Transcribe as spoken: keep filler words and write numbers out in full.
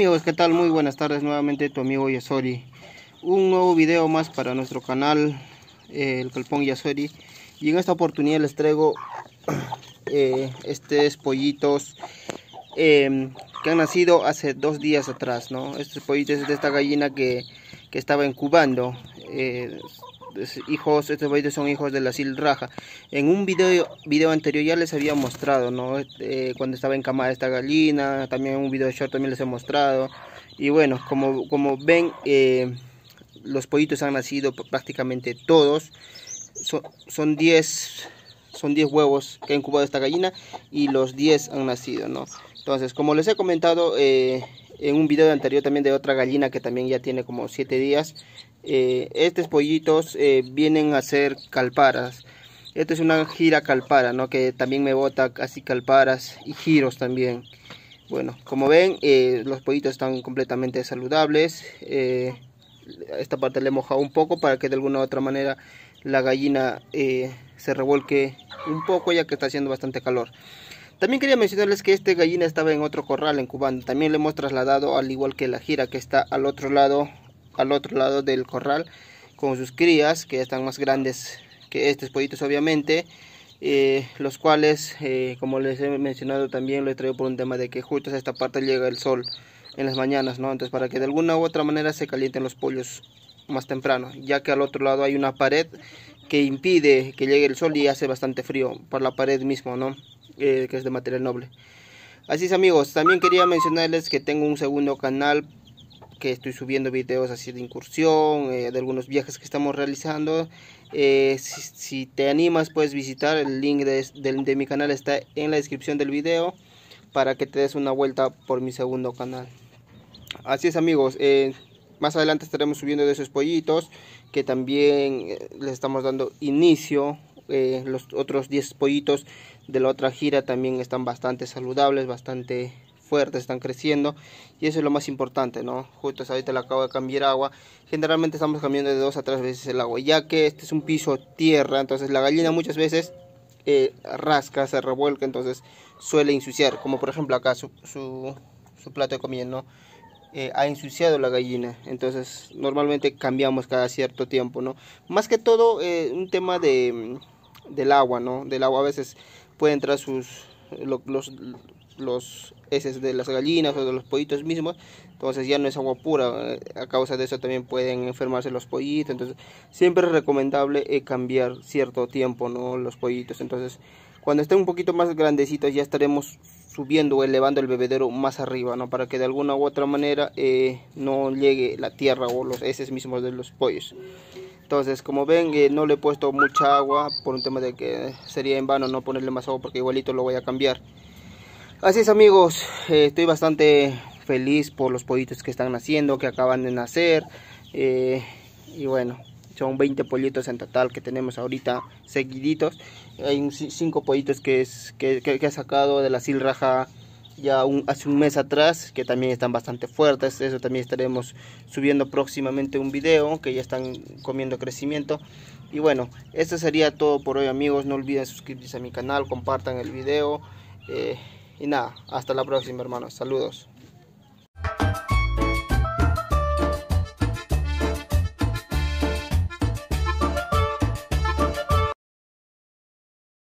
Amigos, ¿qué tal? Muy buenas tardes, nuevamente tu amigo Yazori. Un nuevo video más para nuestro canal, eh, el Galpón Yazori. Y en esta oportunidad les traigo eh, estos pollitos eh, que han nacido hace dos días atrás, ¿no? Estos pollitos de esta gallina que, que estaba incubando. Eh, hijos, estos pollitos son hijos de la Assil Rajah. En un video, video anterior ya les había mostrado, ¿no? Eh, cuando estaba encamada esta gallina, también en un video short también les he mostrado. Y bueno, como, como ven, eh, los pollitos han nacido prácticamente todos. So, son diez son diez huevos que ha incubado esta gallina y los diez han nacido, ¿no? Entonces, como les he comentado eh, en un video anterior también de otra gallina que también ya tiene como siete días, Eh, estos pollitos eh, vienen a ser calparas. Esta es una gira calpara, ¿no? Que también me bota así calparas y giros también. Bueno, como ven, eh, los pollitos están completamente saludables. Eh, esta parte le he mojado un poco para que de alguna u otra manera la gallina eh, se revuelque un poco, ya que está haciendo bastante calor. También quería mencionarles que esta gallina estaba en otro corral en Cubán. También le hemos trasladado, al igual que la gira que está al otro lado al otro lado del corral, con sus crías que están más grandes que estos pollitos, obviamente, eh, los cuales eh, como les he mencionado también lo he traído por un tema de que justo a esta parte llega el sol en las mañanas, ¿no? Entonces, para que de alguna u otra manera se calienten los pollos más temprano, ya que al otro lado hay una pared que impide que llegue el sol y hace bastante frío por la pared mismo, ¿no? Eh, que es de material noble. Así es, amigos. También quería mencionarles que tengo un segundo canal, que estoy subiendo videos así de incursión, eh, de algunos viajes que estamos realizando. Eh, si, si te animas, puedes visitar. El link de, de, de mi canal está en la descripción del video, para que te des una vuelta por mi segundo canal. Así es, amigos. Eh, más adelante estaremos subiendo de esos pollitos, que también les estamos dando inicio. Eh, los otros diez pollitos de la otra gira también están bastante saludables, bastante fuertes, están creciendo, y eso es lo más importante, ¿no? Justo ahorita le acabo de cambiar agua. Generalmente estamos cambiando de dos a tres veces el agua, ya que este es un piso tierra, entonces la gallina muchas veces eh, rasca, se revuelca, entonces suele ensuciar, como por ejemplo acá su, su, su plato de comida, ¿no? Eh, ha ensuciado la gallina, entonces normalmente cambiamos cada cierto tiempo, ¿no? Más que todo eh, un tema de, del agua, ¿no? Del agua a veces puede entrar sus... Lo, los, los heces de las gallinas o de los pollitos mismos, entonces ya no es agua pura. A causa de eso también pueden enfermarse los pollitos, entonces siempre es recomendable eh, cambiar cierto tiempo, ¿no? Los pollitos. Entonces, cuando estén un poquito más grandecitos ya estaremos subiendo o elevando el bebedero más arriba, ¿no? Para que de alguna u otra manera eh, no llegue la tierra o los heces mismos de los pollos. Entonces, como ven, eh, no le he puesto mucha agua por un tema de que sería en vano no ponerle más agua, porque igualito lo voy a cambiar. Así es, amigos, eh, estoy bastante feliz por los pollitos que están naciendo, que acaban de nacer. Eh, y bueno, son veinte pollitos en total que tenemos ahorita seguiditos. Hay cinco pollitos que, es, que, que, que ha sacado de la Assil Rajah ya un, hace un mes atrás, que también están bastante fuertes. Eso también estaremos subiendo próximamente un video, que ya están comiendo crecimiento. Y bueno, esto sería todo por hoy, amigos. No olviden suscribirse a mi canal, compartan el video. Eh, Y nada, hasta la próxima, hermanos. Saludos.